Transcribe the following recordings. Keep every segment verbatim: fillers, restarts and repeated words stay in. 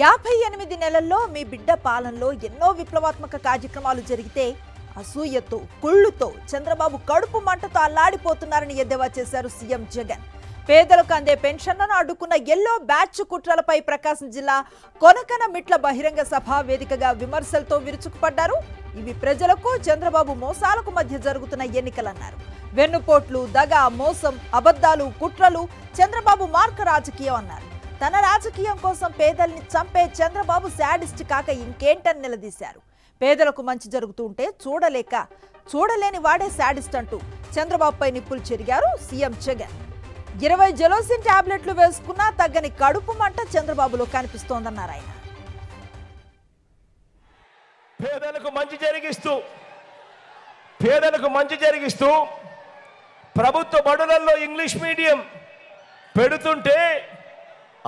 యాభై ఎనిమిది నెలల్లో మీ బిడ్డ పాలనలో ఎన్నో విప్లవాత్మక కార్యక్రమాలు జరిగితే అసూయతో కుళ్ళుతో చంద్రబాబు కడుపు మంటతో అల్లాడిపోతున్నారని ఎద్దేవా చేశారు సీఎం జగన్. పేదలకు అందే పెన్షన్లను అడ్డుకున్న ఎల్లో బ్యాచ్ కుట్రలపై ప్రకాశం జిల్లా కొనకనమిట్ల బహిరంగ సభ వేదికగా విమర్శలతో విరుచుకుపడ్డారు. ఇవి ప్రజలకు చంద్రబాబు మోసాలకు మధ్య జరుగుతున్న ఎన్నికలన్నారు. వెన్నుపోట్లు, దగా, మోసం, అబద్ధాలు, కుట్రలు చంద్రబాబు మార్క రాజకీయం అన్నారు. తన రాజకీయం కోసం పేదల్ని చంపే చంద్రబాబు శాడిస్ట్ కాక ఇంకేంటని నిలదీశారు. పేదలకు మంచి జరుగుతుంటే చూడలేక చూడలేని వాడే శాడిస్ట్ అంటూ చంద్రబాబుపై నిప్పులు చెరిగారు సీఎం జగన్. ఇరవై జెలోసిన్ టాబ్లెట్లు వేసుకున్నా తగ్గని కడుపు మంట చంద్రబాబులో కనిపిస్తోందన్నారు ఆయన. పేదలకు మంచి జరిగిస్తూ పేదలకు మంచి జరిగిస్తూ ప్రభుత్వ బడులలో ఇంగ్లీష్ మీడియం పెడుతుంటే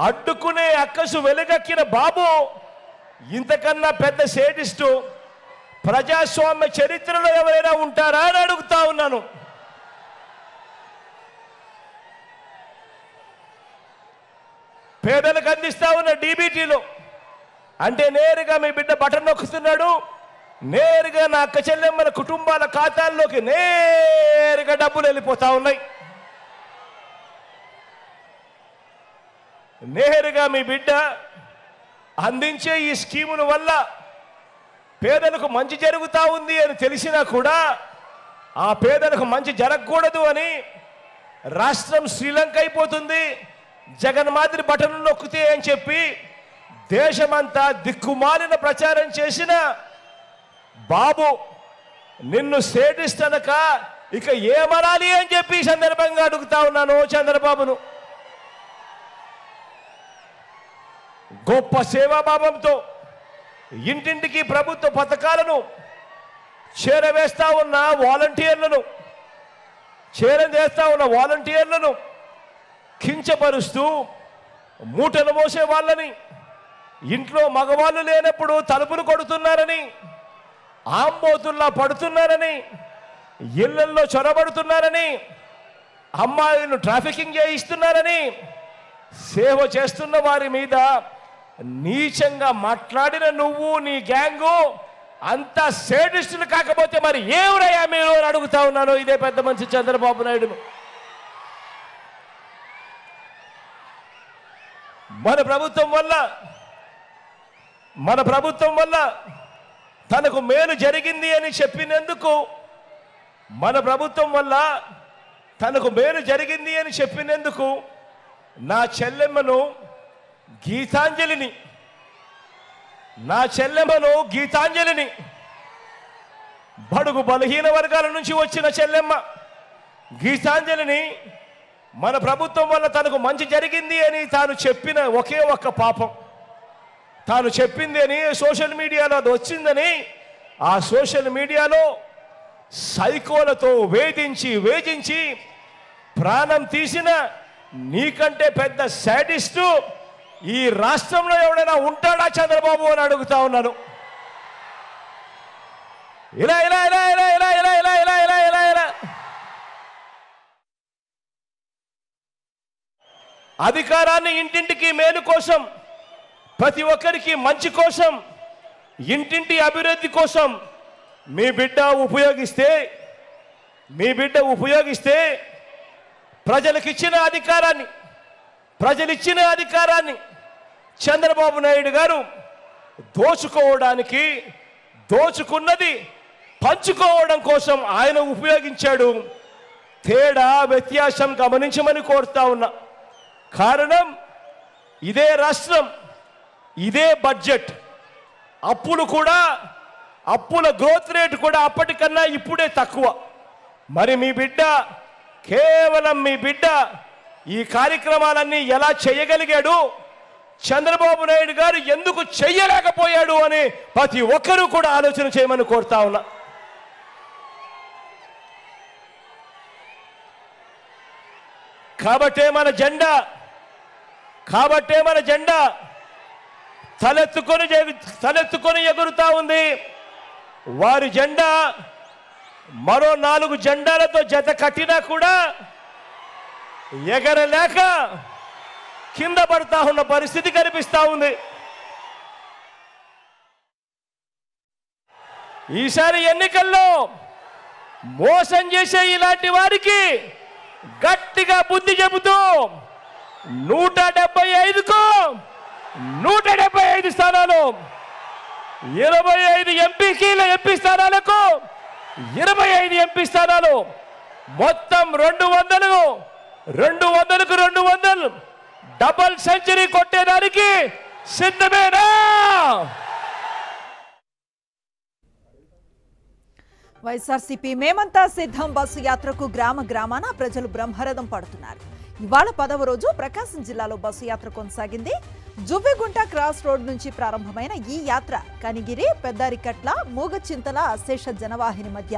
అడ్డుకునే అక్కసు వెలుగక్కిన బాబు ఇంతకన్నా పెద్ద సేటిస్టు ప్రజాస్వామ్య చరిత్రలో ఎవరైనా ఉంటారా అని అడుగుతా ఉన్నాను. పేదలకు అందిస్తా ఉన్న డీబీటీలో అంటే నేరుగా మీ బిడ్డ బటన్ నొక్కుతున్నాడు, నేరుగా నా అక్క చెల్లెమ్మల కుటుంబాల ఖాతాల్లోకి నేరుగా డబ్బులు వెళ్ళిపోతా ఉన్నాయి. నేరుగా మీ బిడ్డ అందించే ఈ స్కీముల వల్ల పేదలకు మంచి జరుగుతూ ఉంది అని తెలిసినా కూడా ఆ పేదలకు మంచి జరగకూడదు అని రాష్ట్రం శ్రీలంక అయిపోతుంది, జగన్ మాదిరి బటన్ నొక్కుతే అని చెప్పి దేశమంతా దిక్కుమాలిన ప్రచారం చేసిన బాబు నిన్ను సేటిస్తనక ఇక ఏమనాలి అని చెప్పి సందర్భంగా అడుగుతా ఉన్నాను చంద్రబాబును. గొప్ప సేవాభావంతో ఇంటింటికి ప్రభుత్వ పథకాలను చేరవేస్తా ఉన్న వాలంటీర్లను చేరవేస్తా ఉన్న వాలంటీర్లను కించపరుస్తూ మూటలు మోసే వాళ్ళని, ఇంట్లో మగవాళ్ళు లేనప్పుడు తలుపులు కొడుతున్నారని, ఆంబోతుల్లా పడుతున్నారని, ఇళ్లల్లో చొరబడుతున్నారని, అమ్మాయిలను ట్రాఫికింగ్ చేయిస్తున్నారని, సేవ చేస్తున్న వారి మీద నీచంగా మాట్లాడిన నువ్వు నీ గ్యాంగు అంత సేటిస్టులు కాకపోతే మరి ఏవరయ్యా మీరు అని అడుగుతా ఉన్నాను ఇదే పెద్ద మనిషి చంద్రబాబు నాయుడును. మన ప్రభుత్వం వల్ల మన ప్రభుత్వం వల్ల తనకు మేలు జరిగింది అని చెప్పినందుకు మన ప్రభుత్వం వల్ల తనకు మేలు జరిగింది అని చెప్పినందుకు నా చెల్లెమ్మను గీతాంజలిని నా చెల్లెమ్మను గీతాంజలిని బడుగు బలహీన వర్గాల నుంచి వచ్చిన చెల్లెమ్మ గీతాంజలిని మన ప్రభుత్వం వల్ల తనకు మంచి జరిగింది అని తాను చెప్పిన ఒకే ఒక్క పాపం, తాను చెప్పింది అని సోషల్ మీడియాలో అది వచ్చిందని ఆ సోషల్ మీడియాలో సైకోలతో వేధించి వేధించి ప్రాణం తీసిన నీకంటే పెద్ద శాడిస్టు ఈ రాష్ట్రంలో ఎవడైనా ఉంటాడా చంద్రబాబు అని అడుగుతా ఉన్నాను. ఇలా ఇలా ఇలా ఇలా ఇలా ఇలా ఇలా ఇలా ఇలా ఇలా ఇలా అధికారాన్ని ఇంటింటికి మేలు కోసం, ప్రతి ఒక్కరికి మంచి కోసం, ఇంటింటి అభివృద్ధి కోసం మీ బిడ్డ ఉపయోగిస్తే మీ బిడ్డ ఉపయోగిస్తే ప్రజలకిచ్చిన అధికారాన్ని ప్రజలిచ్చిన అధికారాన్ని చంద్రబాబు నాయుడు గారు దోచుకోవడానికి, దోచుకున్నది పంచుకోవడం కోసం ఆయన ఉపయోగించాడు. తేడా వ్యత్యాసం గమనించమని కోరుతా ఉన్నా. కారణం ఇదే రాష్ట్రం, ఇదే బడ్జెట్, అప్పులు కూడా అప్పుల గ్రోత్ రేటు కూడా అప్పటికన్నా ఇప్పుడే తక్కువ. మరి మీ బిడ్డ కేవలం మీ బిడ్డ ఈ కార్యక్రమాలన్నీ ఎలా చేయగలిగాడు, చంద్రబాబు నాయుడు గారు ఎందుకు చేయలేకపోయాడు అని ప్రతి ఒక్కరూ కూడా ఆలోచన చేయమని కోరుతా ఉన్నా. కాబట్టే మన జెండా కాబట్టే మన జెండా తలెత్తుకొని తలెత్తుకొని ఎగురుతా ఉంది. వారి జెండా మరో నాలుగు జెండాలతో జత కట్టినా కూడా ఎగరలేక కింద పడతా ఉన్న పరిస్థితి కనిపిస్తూ ఉంది. ఈసారి ఎన్నికల్లో మోసం చేసే ఇలాంటి వారికి గట్టిగా బుద్ధి చెబుతూ నూట డెబ్బై ఐదుకు నూట డెబ్బై ఐదు స్థానాలు, ఇరవై ఐదు ఎంపీల ఎంపీ స్థానాలకు ఇరవై ఐదు ఎంపీ స్థానాలు, మొత్తం రెండు వందలు రెండు వందలకు రెండు వందలు డబల్ సెంచరీ కొట్టేదానికి సిద్ధమేనా? వైఎస్ఆర్సీపీ మేమంతా సిద్ధం బస్సు యాత్రకు గ్రామ గ్రామాన ప్రజలు బ్రహ్మరథం పడుతున్నారు. ఇవాళ పదవ రోజు ప్రకాశం జిల్లాలో బస్సు యాత్ర కొనసాగింది. జువ్విగుంట క్రాస్ రోడ్ నుంచి ప్రారంభమైన ఈ యాత్ర కనిగిరి, పెద్దారికట్ల, మూగచింతల అశేష జనవాహిని మధ్య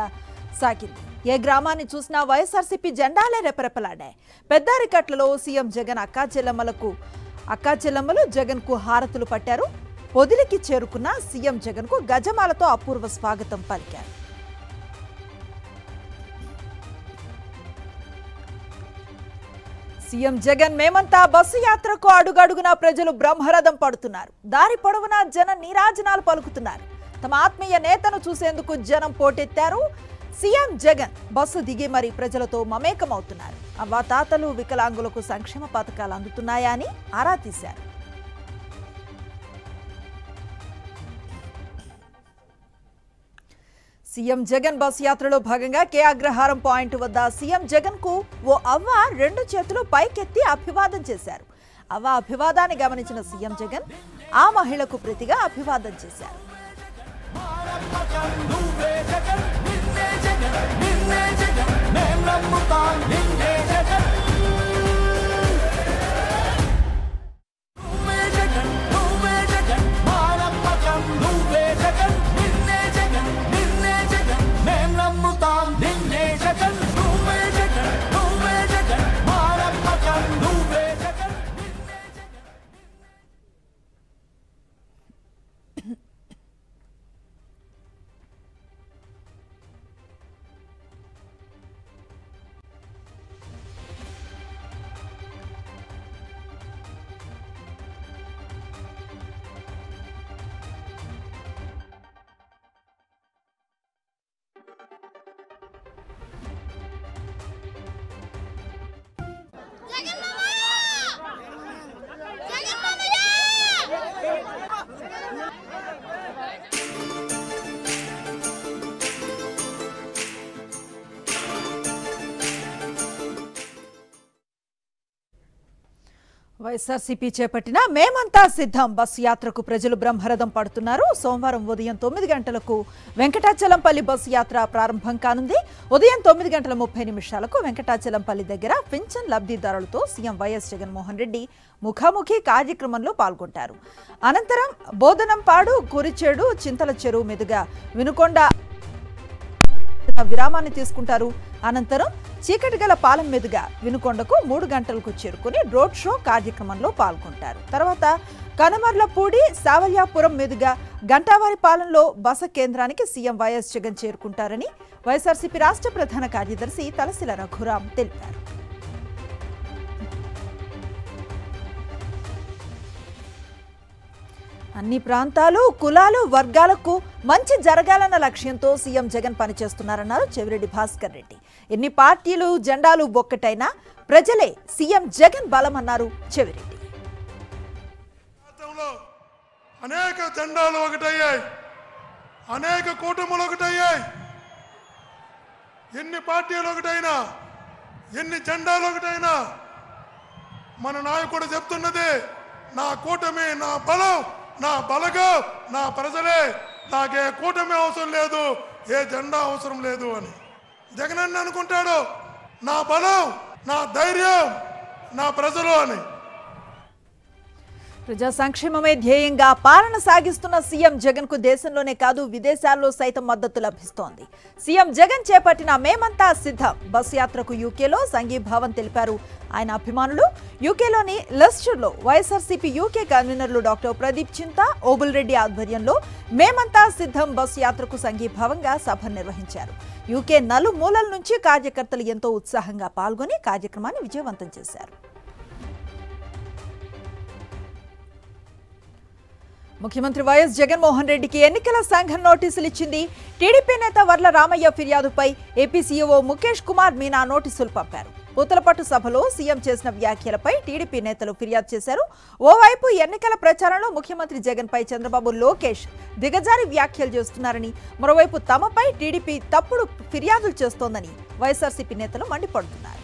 సాగింది. ఏ గ్రామాన్ని చూసినా వైఎస్ఆర్సీపీ జెండాలే రెపరెపలాడాయి. పెద్దారికట్లలో సీఎం జగన్ అక్కా చెల్లెమ్మలకు అక్కా చెల్లెమ్మలు జగన్ కు హారతులు పట్టారు. పొదిలికి చేరుకున్న సీఎం జగన్ కు గజమాలతో అపూర్వ స్వాగతం పలికారు. సీఎం జగన్ మేమంతా బస్సు యాత్రకు అడుగడుగున ప్రజలు బ్రహ్మరథం పడుతున్నారు. దారి పొడవునా జన నీరాజనాలు పలుకుతున్నారు. తమ ఆత్మీయ నేతను చూసేందుకు జనం పోటెత్తారు. సీఎం జగన్ బస్సు దిగి మరి ప్రజలతో మమేకమవుతున్నారు. అవ్వాతాతలు, వికలాంగులకు సంక్షేమ పథకాలు అందుతున్నాయా అని ఆరా తీశారు. సీఎం జగన్ బస్ యాత్రలో భాగంగా కే అగ్రహారం పాయింట్ వద్ద సీఎం జగన్ కు ఓ అవ్వ రెండు చేతులు పైకెత్తి అభివాదం చేశారు. అవ్వ అభివాదాన్ని గమనించిన సీఎం జగన్ ఆ మహిళకు ప్రతిగా అభివాదం చేశారు. వైఎస్ఆర్సీపీ చేపట్టిన మేమంతా సిద్ధం బస్సు యాత్రకు ప్రజలు బ్రహ్మరథం పడుతున్నారు. సోమవారం ఉదయం తొమ్మిది గంటలకు వెంకటాచలంపల్లి బస్సు యాత్ర ప్రారంభం కానుంది. ఉదయం తొమ్మిది గంటల ముప్పై నిమిషాలకు వెంకటాచలంపల్లి దగ్గర పింఛన్ లబ్ధిదారులతో సీఎం వైఎస్ జగన్మోహన్ రెడ్డి ముఖాముఖి కార్యక్రమంలో పాల్గొంటారు. అనంతరం బోధనంపాడు, కురిచేడు, చింతల చెరువు మీదుగా వినుకొండ విరామాన్ని తీసుకుంటారు. అనంతరం చీకటిగల పాలెం మీదుగా వినుకొండకు మూడు గంటలకు చేరుకుని రోడ్ షో కార్యక్రమంలో పాల్గొంటారు. తర్వాత కనుమర్లపూడి, సావల్యాపురం మీదుగా గంటావారి పాలెంలో బస కేంద్రానికి సీఎం వైఎస్ జగన్ చేరుకుంటారని వైఎస్ఆర్సీపీ రాష్ట్ర ప్రధాన కార్యదర్శి తలసిల రఘురాం తెలిపారు. అన్ని ప్రాంతాలు, కులాలు, వర్గాలకు మంచి జరగాలన్న లక్ష్యంతో సీఎం జగన్ పనిచేస్తున్నారన్నారు చెవిరెడ్డి భాస్కర్ రెడ్డి. ఎన్ని పార్టీలు, జెండాలు ఒక్కటైనా ప్రజలే సీఎం జగన్ బలమన్నారు చెవిరెడ్డి. అనేక జెండాలు ఒకటయ్యాయి, అనేక కూటములు ఒకటయ్యాయి. ఎన్ని పార్టీలు ఒకటైనా, ఎన్ని జెండాలు ఒకటైనా మన నాయకుడు చెప్తున్నది నా కూటమి, నా బలం, నా బలగా నా ప్రజలే, నాకే కూటమి అవసరం లేదు, ఏ జెండా అవసరం లేదు అని జగన్ అన్న అనుకుంటాడు. నా బలం, నా ధైర్యం, నా ప్రజలు అని. ప్రజా సంక్షేమమే ధ్యేయంగా పాలన సాగిస్తున్న సీఎం జగన్ కు దేశంలోనే కాదు విదేశాల్లో సైతం మద్దతు లభిస్తోంది. సీఎం జగన్ చేపట్టిన మేమంతా సిద్ధం బస్ యాత్రకు యూకేలో సంఘీభావం తెలిపారు ఆయన అభిమానులు. యూకేలోని లెస్టర్లో వైఎస్ఆర్సీపీ యూకే కన్వీనర్లు డాక్టర్ ప్రదీప్ చింతా, ఓబుల్ రెడ్డి ఆధ్వర్యంలో మేమంతా సిద్ధం బస్ యాత్రకు సంఘీభావంగా సభ నిర్వహించారు. యూకే నలుమూలల నుంచి కార్యకర్తలు ఎంతో ఉత్సాహంగా పాల్గొని కార్యక్రమాన్ని విజయవంతం చేశారు. ముఖ్యమంత్రి వైఎస్ జగన్మోహన్ రెడ్డికి ఎన్నికల సంఘం నోటీసులు ఇచ్చింది. టీడీపీ నేత వర్ల రామయ్య ఫిర్యాదుపై ఏపీ సీఈఓ ముఖేష్ కుమార్ మీనా నోటీసులు పంపారు. పూతలపట్టు సభలో సీఎం చేసిన వ్యాఖ్యలపై టీడీపీ నేతలు ఫిర్యాదు చేశారు. ఓవైపు ఎన్నికల ప్రచారంలో ముఖ్యమంత్రి జగన్పై చంద్రబాబు, లోకేష్ దిగజారి వ్యాఖ్యలు చేస్తున్నారని, మరోవైపు తమపై టీడీపీ తప్పుడు ఫిర్యాదులు చేస్తోందని వైఎస్ఆర్సీపీ నేతలు మండిపడుతున్నారు.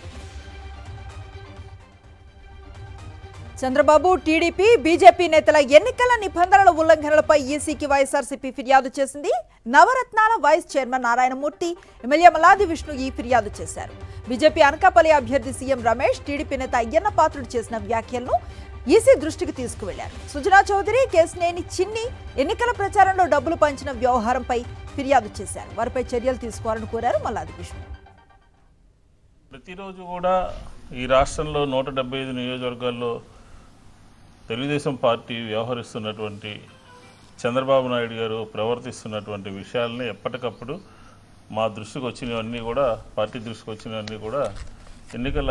చంద్రబాబు, టీడీపీ, బీజేపీ నేతల ఎన్నికల నిబంధనల ఉల్లంఘనలపై ఈసీకి వైఎస్ఆర్సీపీ ఫిర్యాదు చేసింది. నవరత్నాల vice chairman Narayanamurthy, MLA Malladi Vishnu ఈ ఫిర్యాదు చేశారు. బీజేపీ అనకాపల్లి అభ్యర్థి సీఎం రమేష్, టీడీపీ నేత అయ్యన్న పాత్రుడు చేసిన వ్యాఖ్యలను ఈసీ దృష్టికి తీసుకువెళ్లారు. సుజనా చౌదరి, కేశినేని చిన్ని ఎన్నికల ప్రచారంలో డబ్బులు పంచిన వ్యవహారంపై ఫిర్యాదు చేశారు. వారిపై చర్యలు తీసుకోవాలని కోరారు మలాది విష్ణు. ప్రతిరోజు కూడా ఈ రాష్ట్రంలో నూట డెబ్బై ఐదు నియోజకవర్గాల్లో తెలుగుదేశం పార్టీ వ్యవహరిస్తున్నటువంటి, చంద్రబాబు నాయుడు గారు ప్రవర్తిస్తున్నటువంటి విషయాలని ఎప్పటికప్పుడు మా దృష్టికి వచ్చినవన్నీ కూడా, పార్టీ దృష్టికి వచ్చినవన్నీ కూడా ఎన్నికల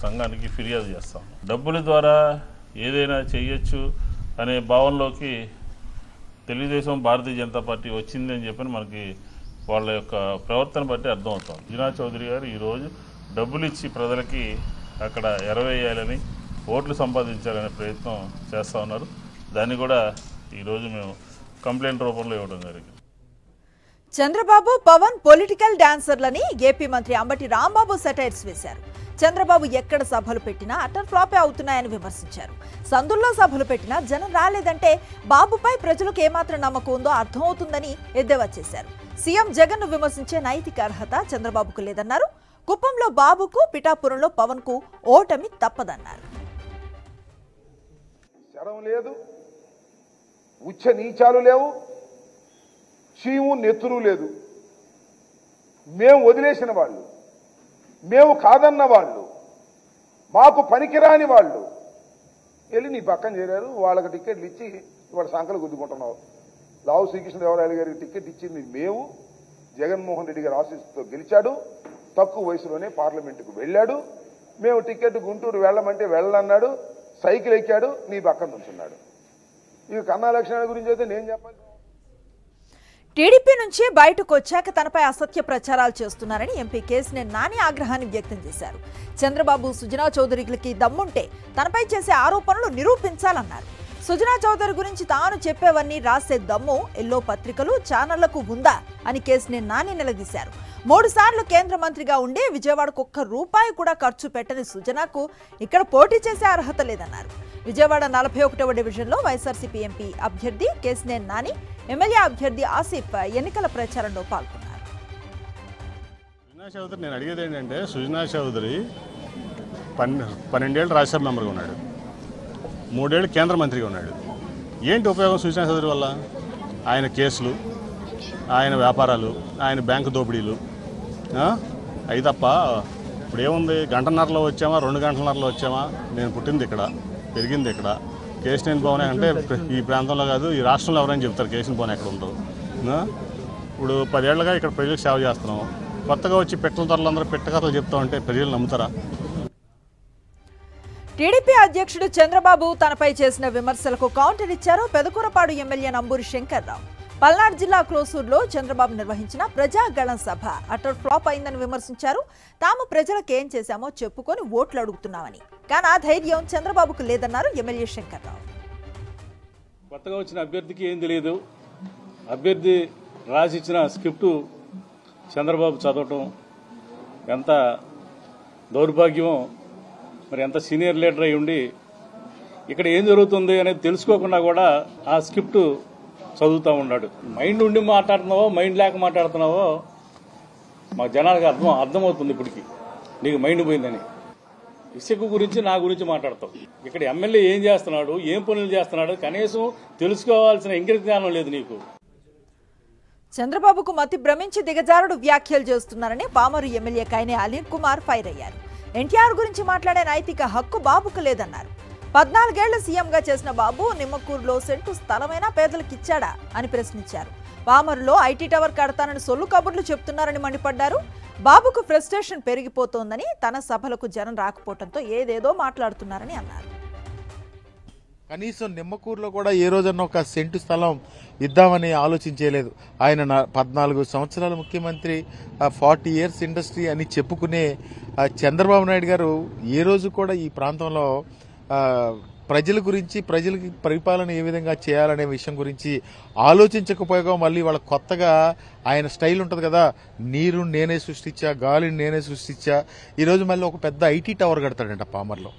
సంఘానికి ఫిర్యాదు చేస్తాం. డబ్బుల ద్వారా ఏదైనా చేయొచ్చు అనే భావనలోకి తెలుగుదేశం, భారతీయ జనతా పార్టీ వచ్చింది అని చెప్పి మనకి వాళ్ళ యొక్క ప్రవర్తన బట్టి అర్థమవుతుంది. జినా చౌదరి గారు ఈరోజు డబ్బులు ఇచ్చి ప్రజలకి అక్కడ ఎరవేయాలని, ఓట్లు సంపాదించాలనే ప్రయత్నం చేస్తూ ఉన్నారు. దాన్ని కూడా ఈరోజు మేము కంప్లైంట్ రూపంలో ఇవ్వడం జరిగింది. చంద్రబాబు, పవన్ పొలిటికల్ డాన్సర్లని ఏపీ మంత్రి అంబటి రాంబాబు సెటైర్స్ వేశారు. చంద్రబాబు ఎక్కడ సభలు పెట్టినా అటర్ ఫ్లాపే అవుతున్నాయని విమర్శించారు. సందుల్లో సభలు పెట్టినా జనం రాలేదంటే బాబుపై ప్రజలకు ఏమాత్రం నమ్మకం ఉందో అర్థమవుతుందని ఎద్దేవా చేశారు. సీఎం జగన్ను విమర్శించే నైతిక అర్హత చంద్రబాబుకు లేదన్నారు. కుప్పంలో బాబుకు, పిఠాపురంలో పవన్కు ఓటమి తప్పదన్నారు. లేదు, ఉచ్చ నీచాలు లేవు, చీము నెత్తురు లేదు. మేము వదిలేసిన వాళ్ళు, మేము కాదన్న వాళ్ళు, మాకు పనికిరాని వాళ్ళు వెళ్ళి నీ పక్కన చేరారు. వాళ్ళకి టిక్కెట్లు ఇచ్చి వాళ్ళ సంకలు గుద్దుకుంటున్నావు. లావు శ్రీకృష్ణదేవరాయలు గారికి టిక్కెట్ ఇచ్చింది మేము. జగన్మోహన్ రెడ్డి గారి ఆశీస్సుతో గెలిచాడు. తక్కువ వయసులోనే పార్లమెంటుకు వెళ్ళాడు. మేము టిక్కెట్ గుంటూరు వెళ్ళమంటే వెళ్ళన్నాడు. సైకిల్ ఎక్కాడు, నీ పక్కన నుంచున్నాడు. ఇవి కన్నా లక్షణాల గురించి అయితే నేను చెప్పాలి. టీడీపీ నుంచి బయటకు వచ్చాక తనపై అసత్య ప్రచారాలు చేస్తున్నారని ఎంపీ కేశినేని నాని ఆగ్రహాన్ని వ్యక్తం చేశారు. చంద్రబాబు, సుజనా చౌదరికి దమ్ముంటే తనపై చేసే ఆరోపణలు నిరూపించాలన్నారు. సుజనా చౌదరి గురించి తాను చెప్పేవన్నీ రాసే దమ్ము ఎల్లో పత్రికలు, ఛానళ్లకు ఉందా అని కేశినేని నాని నిలదీశారు. మూడు సార్లు కేంద్ర మంత్రిగా ఉండే విజయవాడకు ఒక్క రూపాయి కూడా ఖర్చు పెట్టని సుజనాకు ఇక్కడ పోటీ చేసే అర్హత లేదన్నారు. విజయవాడ నలభై ఒకటవ డివిజన్లో వైఎస్ఆర్సీపీ ఎంపీ అభ్యర్థి కేశినేని నాని, ఎమ్మెల్యే అభ్యర్థి ఆసిఫ్ ఎన్నికల ప్రచారంలో పాల్గొన్నారు. సుజనా చౌదరి, నేను అడిగేది ఏంటంటే, సుజనా చౌదరి పన్నె పన్నెండేళ్ళు రాజ్యసభ మెంబర్గా ఉన్నాడు, మూడేళ్ళు కేంద్ర మంత్రిగా ఉన్నాడు. ఏంటి ఉపయోగం సుజనా చౌదరి వల్ల? ఆయన కేసులు, ఆయన వ్యాపారాలు, ఆయన బ్యాంకు దోపిడీలు అవి తప్ప ఇప్పుడు ఏముంది? గంటన్నరలో వచ్చామా, రెండు గంటలన్నరలో వచ్చామా? నేను పుట్టింది ఇక్కడ, పెరిగింది ఇక్కడ. కేశినేని భవన్ అంటే ఈ ప్రాంతంలో కాదు, ఈ రాష్ట్రంలో ఎవరైనా చెప్తారు కేశినేని భవన్ ఎక్కడ ఉండదు. ఇప్పుడు పదేళ్లుగా ఇక్కడ ప్రజలకు సేవ చేస్తున్నాం. కొత్తగా వచ్చి పెట్టల ధరలందరూ పెట్టకథలు చెప్తా ఉంటే ప్రజలు నమ్ముతారా? టీడీపీ అధ్యక్షుడు చంద్రబాబు తనపై చేసిన విమర్శలకు కౌంటర్ ఇచ్చారు పెదకూరపాడు ఎమ్మెల్యే నంబూరి శంకర్రావు. పల్నాడు జిల్లా క్రోసూరులో చంద్రబాబు నిర్వహించిన ప్రజాగళం సభ అటర్ ఫ్లాప్ అయిందని విమర్శించారు. తాము ప్రజలకేం చేశామో చెప్పుకొని ఓట్లు అడుగుతున్నామని, కానీ ఆ ధైర్యం చంద్రబాబుకు లేదన్నారు ఎమ్మెల్యే శంకర్రావు. కొత్తగా వచ్చిన అభ్యర్థికి ఏం తెలియదు. అభ్యర్థి రాసిచ్చిన స్క్రిప్టు చంద్రబాబు చదవటం ఎంత దౌర్భాగ్యం. మరి ఎంత సీనియర్ లీడర్ అయి ఉండి ఇక్కడ ఏం జరుగుతుంది అనేది తెలుసుకోకుండా కూడా ఆ స్క్రిప్టు చదువుతూ ఉన్నాడు. మైండ్ ఉండి మాట్లాడుతున్నావో, మైండ్ లేక మాట్లాడుతున్నావో మా జనాలకు అర్థం అర్థమవుతుంది. ఇప్పటికి నీకు మైండ్ పోయిందని. ఇసుక గురించి, నా గురించి మాట్లాడతావు. ఇక్కడ ఎమ్మెల్యే ఏం చేస్తున్నాడు, ఏం పనులు చేస్తున్నాడు కనీసం తెలుసుకోవాల్సిన ఇంగిత జ్ఞానం లేదు నీకు. చంద్రబాబుకు మతి భ్రమించి దిగజారుడు వ్యాఖ్యలు చేస్తున్నారని పామరు ఎమ్మెల్యే కైనే అనిల్ కుమార్ ఫైర్ అయ్యారు. ఎన్టీఆర్ గురించి మాట్లాడే నైతిక హక్కు బాబుకు లేదన్నారు. పద్నాలుగేళ్ల సీఎంగా చేసిన బాబు నిమ్మకూరులో సెంటు స్థలమైనా పేదలకిచ్చాడా అని ప్రశ్నించారు. పామరులో ఐటీ టవర్ కడతానని సొల్లు కబుర్లు చెప్తున్నారని మండిపడ్డారు. బాబుకు ఫ్రస్ట్రేషన్ పెరిగిపోతోందని, తన సభలకు జనం రాకపోవడంతో ఏదేదో మాట్లాడుతున్నారని అన్నారు. కనీసం నిమ్మకూరులో కూడా ఏ రోజన్న ఒక సెంటు స్థలం ఇద్దామని ఆలోచించలేదు. ఆయన పద్నాలుగు సంవత్సరాల ముఖ్యమంత్రి, ఫార్టీ ఇయర్స్ ఇండస్ట్రీ అని చెప్పుకునే చంద్రబాబు నాయుడు గారు ఏ రోజు కూడా ఈ ప్రాంతంలో ప్రజల గురించి, ప్రజలకి పరిపాలన ఏ విధంగా చేయాలనే విషయం గురించి ఆలోచించకపోయాక మళ్ళీ వాళ్ళ కొత్తగా ఆయన స్టైల్ ఉంటుంది కదా, నీరు నేనే సృష్టించా, గాలిని నేనే సృష్టించా, ఈరోజు మళ్ళీ ఒక పెద్ద ఐటీ టవర్ కడతాడంట పామర్లో.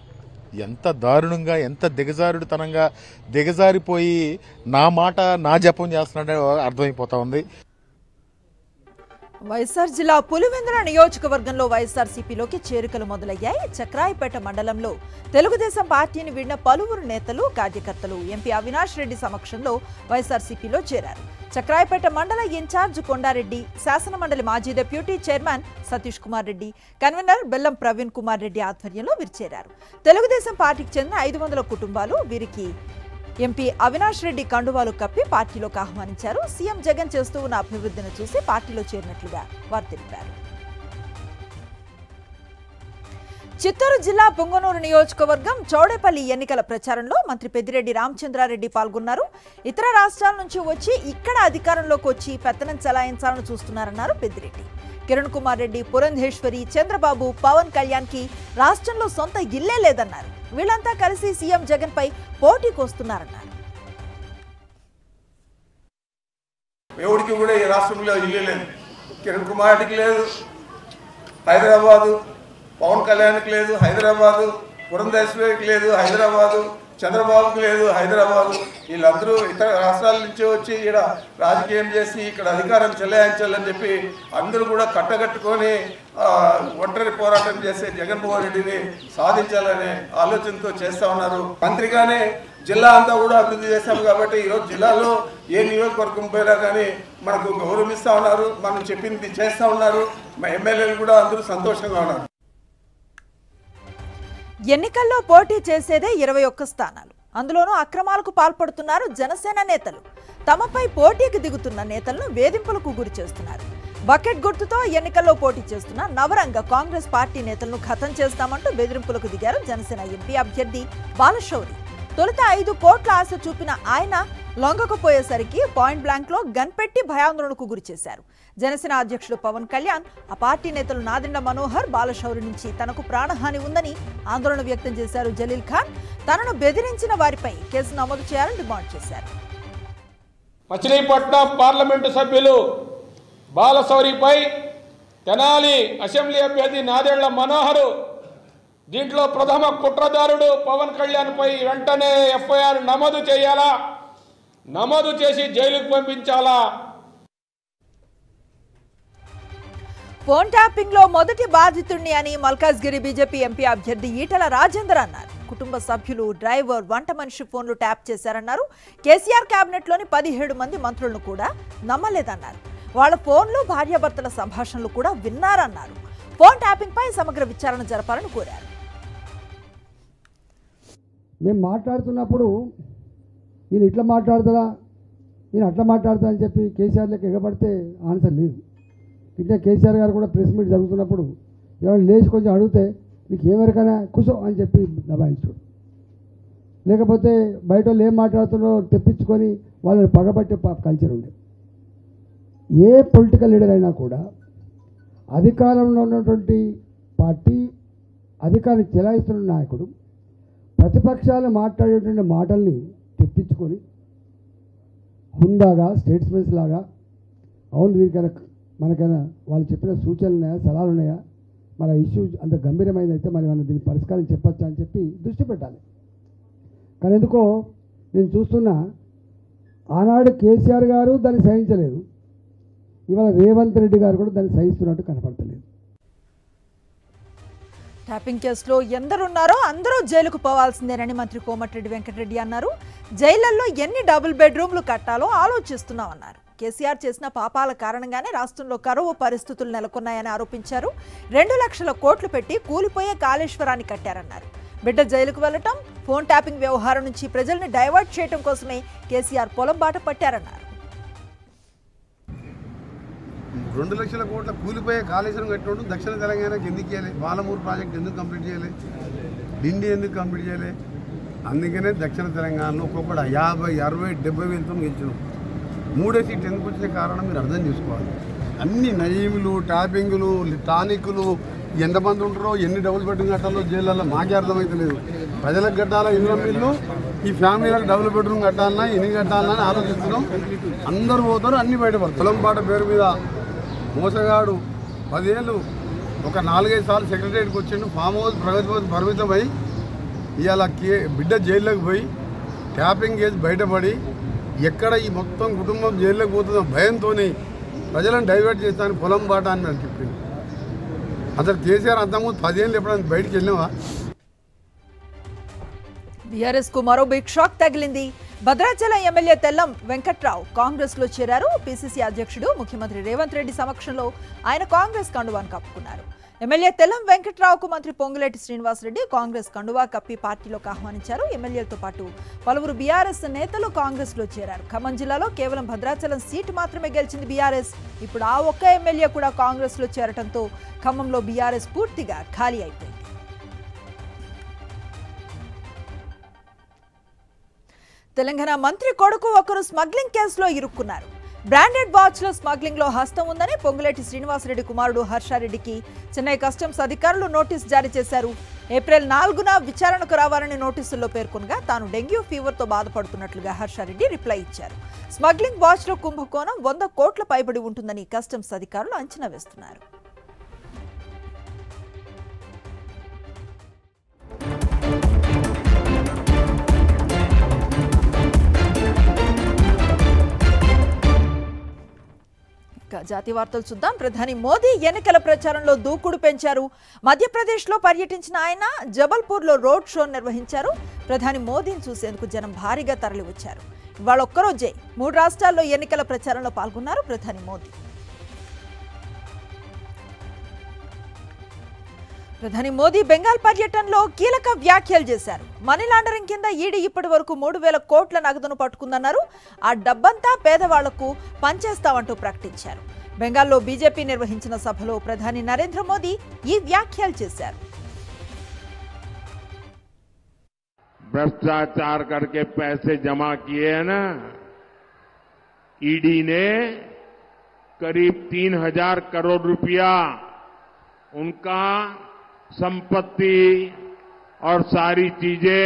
ఎంత దారుణంగా, ఎంత దిగజారుడుతనంగా దిగజారిపోయి నా మాట నా జపం చేస్తున్నాడో అర్థమైపోతా ఉంది. వైఎస్ఆర్ జిల్లా పులివెందుల నియోజకవర్గంలో వైఎస్ఆర్సీపీలోకి చేరికలు మొదలయ్యాయి. చక్రాయపేట మండలంలో తెలుగుదేశం పార్టీని వీడిన పలువురు నేతలు, కార్యకర్తలు ఎంపీ అవినాష్ రెడ్డి సమక్షంలో వైఎస్ఆర్సీపీలో చేరారు. చక్రాయపేట మండల ఇన్ఛార్జ్ కొండారెడ్డి, శాసనమండలి మాజీ deputy chairman Satish Kumar Reddy, convener Bellam Praveen Kumar Reddy ఆధ్వర్యంలో వీరు చేరారు. తెలుగుదేశం పార్టీకి చెందిన ఐదు వందల కుటుంబాలు వీరికి ఎంపీ అవినాష్ రెడ్డి కండువాలు కప్పి పార్టీలోకి ఆహ్వానించారు. సీఎం జగన్ చేస్తూ ఉన్న అభివృద్ధిని చూసి పార్టీలో చేరినట్లుగా వారు తెలిపారు. చిత్తూరు జిల్లా పొంగనూరు నియోజకవర్గం చౌడేపల్లి ఎన్నికల ప్రచారంలో మంత్రి పెద్దిరెడ్డి రామచంద్రారెడ్డి పాల్గొన్నారు. ఇతర రాష్ట్రాల నుంచి వచ్చి ఇక్కడ అధికారంలోకి వచ్చి పెత్తనం చలాయించాలని చూస్తున్నారన్నారు పెద్దిరెడ్డి. కిరణ్ కుమార్ రెడ్డి, పురంధేశ్వరి, చంద్రబాబు, పవన్ కళ్యాణ్ కి రాష్ట్రంలో సొంత ఇల్లే లేదన్నారు. వీళ్ళంతా కలిసి సీఎం జగన్ పై పోటీకి వస్తున్నారన్నారు. ఎవరికి కూడా ఈ రాష్ట్రంలో ఇల్లే లేదు. కిరణ్ కుమార్ రెడ్డికి లేదు హైదరాబాదు, పవన్ కళ్యాణ్కి లేదు హైదరాబాదు, పురంధేశ్వరికి లేదు హైదరాబాదు, చంద్రబాబుకి లేదు హైదరాబాదు. వీళ్ళందరూ ఇతర రాష్ట్రాల నుంచి వచ్చి ఇక్కడ రాజకీయం చేసి ఇక్కడ అధికారం చెలాయించాలని చెప్పి అందరూ కూడా కట్టగట్టుకొని ఒంటరి పోరాటం చేసే జగన్మోహన్ రెడ్డిని సాధించాలనే ఆలోచనతో చేస్తూ ఉన్నారు. మంత్రిగానే జిల్లా అంతా కూడా అభివృద్ధి చేశాము కాబట్టి ఈరోజు జిల్లాలో ఏ నియోజకవర్గం పోయినా కానీ మనకు గౌరవిస్తూ ఉన్నారు, మనం చెప్పింది చేస్తూ ఉన్నారు. మా ఎమ్మెల్యేలు కూడా అందరూ సంతోషంగా ఉన్నారు. ఎన్నికల్లో పోటీ చేసేదే ఇరవై ఒక్క స్థానాలు. అందులోనూ అక్రమాలకు పాల్పడుతున్నారు జనసేన నేతలు. తమపై పోటీకి దిగుతున్న నేతలను వేధింపులకు గురి చేస్తున్నారు. బకెట్ గుర్తుతో ఎన్నికల్లో పోటీ చేస్తున్న నవరంగ కాంగ్రెస్ పార్టీ నేతలను ఖతం చేస్తామంటూ బెదిరింపులకు దిగారు జనసేన ఎంపీ అభ్యర్థి బాలశౌరి. తొలుత ఐదు కోట్ల ఆశ చూపిన ఆయన లొంగకపోయేసరికి పాయింట్ బ్లాంక్ లో గన్పెట్టి భయాందోళనకు గురి చేశారు. జనసేన అధ్యక్షుడు పవన్ కళ్యాణ్, ఆ పార్టీ నేతలు నాదెండ్ల మనోహర్, బాలశౌరి నుంచి తనకు ప్రాణహాని ఉందని ఆందోళన వ్యక్తం చేశారు. జలీల్ ఖాన్ తనను బెదిరించిన వారిపై కేసు నమోదు చేయాలని డిమాండ్ చేశారు. మచిలీపట్నం పార్లమెంటు సభ్యులు బాలశౌరిపై తెనాలి అసెంబ్లీ అభ్యర్థి నాదెండ్ల మనోహర్, దీంట్లో ప్రథమ కుట్రదారుడు పవన్ కళ్యాణ్ పై వెంటనే ఎఫ్ఐఆర్ నమోదు చేయాలా, నమోదు చేసి జైలుకు పంపించాలా. ఫోన్ ట్యాపింగ్ లో మొదటి బాధితుడిని అని మల్కాజ్గిరి బీజేపీ ఎంపీ అభ్యర్థి ఈటల రాజేందర్ అన్నారు. కుటుంబ సభ్యులు, డ్రైవర్, వంట మనిషి ఫోన్లు ట్యాప్ చేశారన్నారు. కేసీఆర్ కేబినెట్ లోని పదిహేడు మంది మంత్రులను కూడా నమ్మలేదన్నారు. వాళ్ళ ఫోన్లు, భార్యాభర్తల సంభాషణలు కూడా విన్నారన్నారు. ఫోన్ ట్యాపింగ్ పై సమగ్ర విచారణ జరపాలని కోరారు. మేము మాట్లాడుతున్నప్పుడు ఈయన ఇట్లా మాట్లాడతారా, ఈయన అట్లా మాట్లాడతా అని చెప్పి కేసీఆర్ లెక్క ఎగబడితే ఆన్సర్ లేదు. ఇంకా కేసీఆర్ గారు కూడా ప్రెస్ మీట్ జరుగుతున్నప్పుడు ఎవరు లేచి కొంచెం అడిగితే నీకు ఎవరికైనా కుసో అని చెప్పి దబాయించాడు. లేకపోతే బయట వాళ్ళు ఏం మాట్లాడుతున్నారో తెప్పించుకొని వాళ్ళని పగబట్టే కల్చర్ ఉండే. ఏ పొలిటికల్ లీడర్ అయినా కూడా అధికారంలో ఉన్నటువంటి పార్టీ, అధికారాన్ని చెలాయిస్తున్న నాయకుడు ప్రతిపక్షాలు మాట్లాడేటువంటి మాటల్ని తెప్పించుకొని హుందాగా, స్టేట్స్మెన్స్ లాగా, అవును దీనికైనా మనకైనా వాళ్ళు చెప్పిన సూచనలు ఉన్నాయా, సలహాలు ఉన్నాయా, మన ఇష్యూ అంత గంభీరమైనదైతే మరి మనం దీన్ని పరిష్కారం చెప్పొచ్చా అని చెప్పి దృష్టి పెట్టాలి. కానీ ఎందుకో నేను చూస్తున్నా ఆనాడు కేసీఆర్ గారు దాన్ని సహించలేదు, ఇవాళ రేవంత్ రెడ్డి గారు కూడా దాన్ని సహిస్తున్నట్టు కనపడతలేదు. ట్యాపింగ్ కేసులో ఎందరున్నారో అందరూ జైలుకు పోవాల్సిందేనని మంత్రి కోమటిరెడ్డి వెంకటరెడ్డి అన్నారు. జైళ్లలో ఎన్ని డబుల్ బెడ్రూమ్లు కట్టాలో ఆలోచిస్తున్నామన్నారు. కేసీఆర్ చేసిన పాపాల కారణంగానే రాష్ట్రంలో కరువు పరిస్థితులు నెలకొన్నాయని ఆరోపించారు. రెండు లక్షల కోట్లు పెట్టి కూలిపోయే కాళేశ్వరాన్ని కట్టారన్నారు. బిడ్డ జైలుకు వెళ్లటం, ఫోన్ ట్యాపింగ్ వ్యవహారం నుంచి ప్రజల్ని డైవర్ట్ చేయడం కోసమే కేసీఆర్ పొలం బాట పట్టారన్నారు. రెండు లక్షల కోట్ల కూలిపోయే కాళేశ్వరం కట్టినట్టు దక్షిణ తెలంగాణకి ఎందుకు ఇవ్వాలి, పాలమూరు ప్రాజెక్ట్ ఎందుకు కంప్లీట్ చేయలేదు, డిండి ఎందుకు కంప్లీట్ చేయలేదు, అందుకనే దక్షిణ తెలంగాణలో ఒక్కొక్కటి యాభై అరవై డెబ్బై వేలతో గెలిచినాం. మూడే సీట్లు ఎందుకు వచ్చిన కారణం మీరు అర్థం చేసుకోవాలి. అన్ని నయీములు, టాపింగులు, టానికులు, ఎంతమంది ఉంటారో, ఎన్ని డబుల్ బెడ్రూమ్ కట్టాలో జైళ్ళల్లో మాకే అర్థమవుతలేదు. ప్రజలకు కట్టాలా ఇందులో ఇల్లు, ఈ ఫ్యామిలీలకు డబుల్ బెడ్రూమ్ కట్టాలన్నా ఇన్ని కట్టాలని ఆలోచిస్తున్నాం. అందరూ పోతారు, అన్ని బయటపడతారు. తొలంపాట పేరు మీద మోసగాడు పదేళ్ళు ఒక నాలుగైదు సార్లు సెక్రటరీకి వచ్చిండు. ఫామ్ హౌస్ ప్రగతిపతి పరిమితమై ఇవాళ కే బిడ్డ జైల్లోకి పోయి ట్యాపింగ్ చేసి బయటపడి ఎక్కడ ఈ మొత్తం కుటుంబం జైల్లోకి పోతుందో భయంతో ప్రజలను డైవర్ట్ చేస్తానని పొలం బాట అని అని చెప్పింది. అసలు కేసీఆర్ అంతకుముందు పదేళ్ళు ఎప్పుడైనా బయటకు వెళ్ళావా? బీఆర్ఎస్ కు మరో బిగ్ షాక్ తగిలింది. భద్రాచలం ఎమ్మెల్యే తెల్లం వెంకట్రావు కాంగ్రెస్ లో చేరారు. పిసిసి అధ్యక్షుడు ముఖ్యమంత్రి రేవంత్ రెడ్డి సమక్షంలో ఆయన కాంగ్రెస్ కండువాను కప్పుకున్నారు. ఎమ్మెల్యే తెల్లం వెంకట్రావుకు మంత్రి పొంగులేటి శ్రీనివాసరెడ్డి కాంగ్రెస్ కండువా కప్పి పార్టీలోకి ఆహ్వానించారు. ఎమ్మెల్యేలతో పాటు పలువురు బీఆర్ఎస్ నేతలు కాంగ్రెస్ లో చేరారు. ఖమ్మం జిల్లాలో కేవలం భద్రాచలం సీటు మాత్రమే గెలిచింది బీఆర్ఎస్. ఇప్పుడు ఆ ఒక్క ఎమ్మెల్యే కూడా కాంగ్రెస్ లో చేరటంతో ఖమ్మంలో బీఆర్ఎస్ పూర్తిగా ఖాళీ అయిపోయింది. తెలంగాణ మంత్రి కొడుకు ఒకరు స్మగ్లింగ్ కేసులో ఇరుక్కున్నారు. బ్రాండెడ్ వాచ్ల స్మగ్లింగ్ లో హస్తం ఉందని పొంగులేటి శ్రీనివాసరెడ్డి కుమారుడు హర్షారెడ్డికి చెన్నై కస్టమ్స్ అధికారులు నోటీసు జారీ చేశారు. ఏప్రిల్ నాలుగున విచారణకు రావాలని నోటీసుల్లో పేర్కొనగా తాను డెంగ్యూ ఫీవర్తో బాధపడుతున్నట్లుగా హర్షారెడ్డి రిప్లై ఇచ్చారు. స్మగ్లింగ్ వాచ్లో కుంభకోణం వంద కోట్ల పైబడి ఉంటుందని కస్టమ్స్ అధికారులు అంచనా వేస్తున్నారు. జాతీయ వార్తలు చూద్దాం. ప్రధాని మోదీ ఎన్నికల ప్రచారంలో దూకుడు పెంచారు. మధ్యప్రదేశ్ లో పర్యటించిన ఆయన జబల్పూర్ లో రోడ్ షో నిర్వహించారు. ప్రధాని మోదీని చూసేందుకు జనం భారీగా తరలివచ్చారు. ఇవాళ ఒక్కరోజే మూడు రాష్ట్రాల్లో ఎన్నికల ప్రచారంలో పాల్గొన్నారు ప్రధాని మోదీ. ప్రధాని మోదీ బెంగాల్ పర్యటనలో కీలక వ్యాఖ్యలు చేశారు. మనీ లాండరింగ్ కింద ఈడీ ఇప్పటి వరకు మూడు వేల కోట్ల నగదును పట్టుకుందన్నారు. ఆ డబ్బంతా పేదవాళ్లకు పంచేస్తామంటూ ప్రకటించారు. బెంగాల్లో బీజేపీ నిర్వహించిన సభలో ప్రధాని నరేంద్ర మోదీ ఈ వ్యాఖ్యలు చేశారు. भ्रष्टाचार करके पैसे जमा किए है ना, ईडी ने करीब तीन हजार करोड़ रुपया उनका संपत्ति और सारी चीजें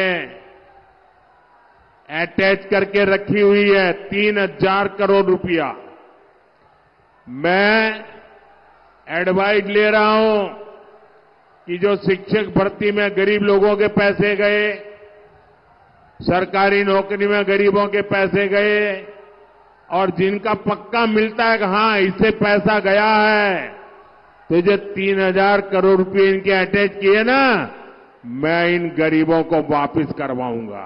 अटैच करके रखी हुई है, तीन हजार करोड़ रुपया। मैं एडवाइस ले रहा हूं कि जो शिक्षक भर्ती में गरीब लोगों के पैसे गए, सरकारी नौकरी में गरीबों के पैसे गए, और जिनका पक्का मिलता है कि हां इससे पैसा गया है, तो जो तीन हजार करोड़ रुपये इनके अटैच किए ना, मैं इन गरीबों को वापस करवाऊंगा।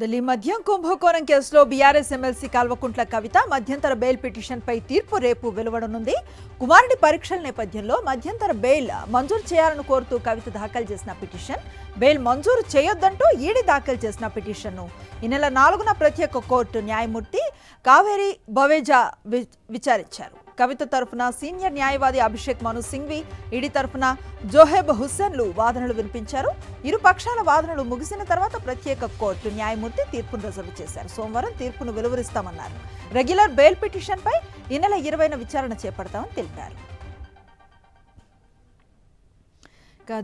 ఢిల్లీ మద్యం కుంభకోణం కేసులో బీఆర్ఎస్ ఎమ్మెల్సీ కల్వకుంట్ల కవిత మధ్యంతర బెయిల్ పిటిషన్పై తీర్పు రేపు వెలువడనుంది. కుమారుడి పరీక్షల నేపథ్యంలో మధ్యంతర బెయిల్ మంజూరు చేయాలని కోరుతూ కవిత దాఖలు చేసిన పిటిషన్ బెయిల్ మంజూరు చేయొద్దంటూ ఈడీ దాఖలు చేసిన పిటిషన్ను ఈ నెల నాలుగున ప్రత్యేక కోర్టు న్యాయమూర్తి కావేరీ బవేజా విచారించారు. కవిత తరఫున సీనియర్ న్యాయవాది అభిషేక్ మను సింఘ్వి, ఈడీ తరఫున జోహెబ్ హుస్సేన్లు వాదనలు వినిపించారు. ఇరు పక్షాల వాదనలు ముగిసిన తర్వాత ప్రత్యేక కోర్టు న్యాయమూర్తి తీర్పును రిజర్వ్ చేశారు. సోమవారం తీర్పును వెలువరిస్తామన్నారు. రెగ్యులర్ బెయిల్ పిటిషన్పై ఈ నెల ఇరవైన విచారణ చేపడతామని తెలిపారు.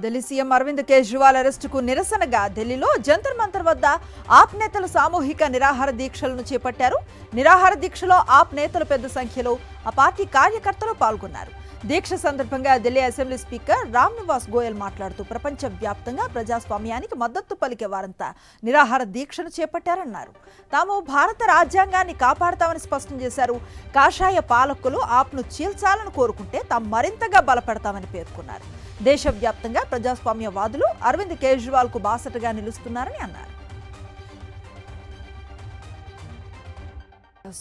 ఢిల్లీ సీఎం అరవింద్ కేజ్రీవాల్ అరెస్టుకు నిరసనగా ఢిల్లీలో జంతర్ మంతర్ వద్ద ఆప్ నేతలు సామూహిక నిరాహార దీక్షలను చేపట్టారు. నిరాహార దీక్షలో ఆప్ నేతలు పెద్ద సంఖ్యలో ఆ పార్టీ కార్యకర్తలు పాల్గొన్నారు. దీక్ష సందర్భంగా ఢిల్లీ అసెంబ్లీ స్పీకర్ రామ్ నివాస్ గోయల్ మాట్లాడుతూ ప్రపంచవ్యాప్తంగా ప్రజాస్వామ్యానికి మద్దతు పలికే వారంతా నిరాహార దీక్షను చేపట్టారన్నారు. తాము భారత రాజ్యాంగాన్ని కాపాడతామని స్పష్టం చేశారు. కాషాయ పాలకులు ఆప్ను చీల్చాలని కోరుకుంటే తాము మరింతగా బలపడతామని పేర్కొన్నారు. దేశవ్యాప్తంగా ప్రజాస్వామ్యవాదులు అరవింద్ కేజ్రీవాల్ కు బాసటగా నిలుస్తున్నారని అన్నారు.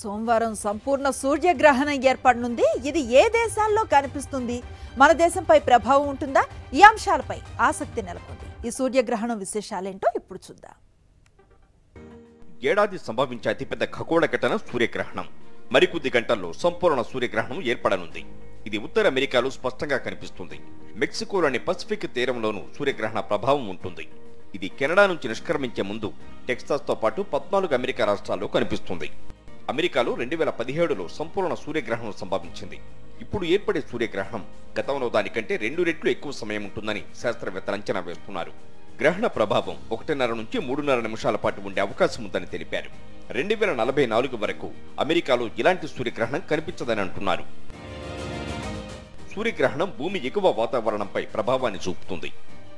సోమవారం సంపూర్ణ సూర్యగ్రహణం ఏర్పడనుంది. ఇది ఏ దేశాల్లో కనిపిస్తుంది, మన దేశంపై ప్రభావం ఉంటుందా, ఈ అంశాలపై ఆసక్తి నెలకొంది. ఈ సూర్యగ్రహణం విశేషాలేంటో ఇప్పుడు చూద్దాం. ఏడాది సంభవించే అతిపెద్ద ఖగోళ ఘటన సూర్యగ్రహణం. మరికొద్ది గంటల్లో సంపూర్ణ సూర్యగ్రహణం ఏర్పడనుంది. ఇది ఉత్తర అమెరికాలో స్పష్టంగా కనిపిస్తుంది. మెక్సికోలోని పసిఫిక్ తీరంలోనూ సూర్యగ్రహణ ప్రభావం ఉంటుంది. ఇది కెనడా నుంచి నిష్క్రమించే ముందు టెక్సాస్తో పాటు పద్నాలుగు అమెరికా రాష్ట్రాల్లో కనిపిస్తుంది. అమెరికాలో రెండు వేల పదిహేడులో సంపూర్ణ సూర్యగ్రహణం సంభవించింది. ఇప్పుడు ఏర్పడే సూర్యగ్రహణం గతంలో దానికంటే రెండు రెట్లు ఎక్కువ సమయం ఉంటుందని శాస్త్రవేత్తలు అంచనా వేస్తున్నారు. గ్రహణ ప్రభావం ఒకటిన్నర నుంచి మూడున్నర నిమిషాల పాటు ఉండే అవకాశం ఉందని తెలిపారు. రెండు వేల నలభై నాలుగు వరకు అమెరికాలో ఇలాంటి సూర్యగ్రహణం కనిపించదని అంటున్నారు. సూర్యగ్రహణం భూమి ఎగువ వాతావరణంపై ప్రభావాన్ని చూపుతుంది.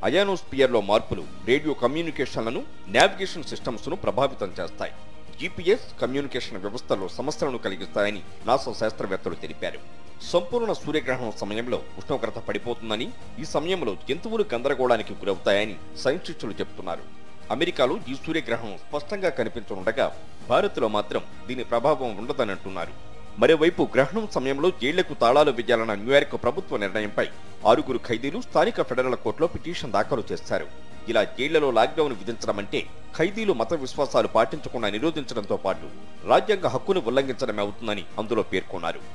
అయానోస్పియర్లో మార్పులు రేడియో కమ్యూనికేషన్లను, నావిగేషన్ సిస్టమ్స్ను ప్రభావితం చేస్తాయి. జీపీఎస్ కమ్యూనికేషన్ వ్యవస్థలో సమస్యలను కలిగిస్తాయని నాసా శాస్త్రవేత్తలు తెలిపారు. సంపూర్ణ సూర్యగ్రహణం సమయంలో ఉష్ణోగ్రత పడిపోతుందని, ఈ సమయంలో జంతువులు గందరగోళానికి గురవుతాయని సైంటిస్టులు చెబుతున్నారు. అమెరికాలో ఈ సూర్యగ్రహణం స్పష్టంగా కనిపించనుండగా భారత్లో మాత్రం దీని ప్రభావం ఉండదని అంటున్నారు. మరోవైపు గ్రహణం సమయంలో జైళ్లకు తాళాలు వేయాలన్న న్యూయార్క్ ప్రభుత్వ నిర్ణయంపై ఆరుగురు ఖైదీలు స్థానిక ఫెడరల్ కోర్టులో పిటిషన్ దాఖలు చేశారు. ఇలా జైళ్లలో లాక్డౌన్ విధించడం అంటే ఖైదీలు మత విశ్వాసాలు పాటించకుండా నిరోధించడంతో పాటు రాజ్యాంగ హక్కును ఉల్లంఘించడమే అవుతుందని అందులో పేర్కొన్నారు.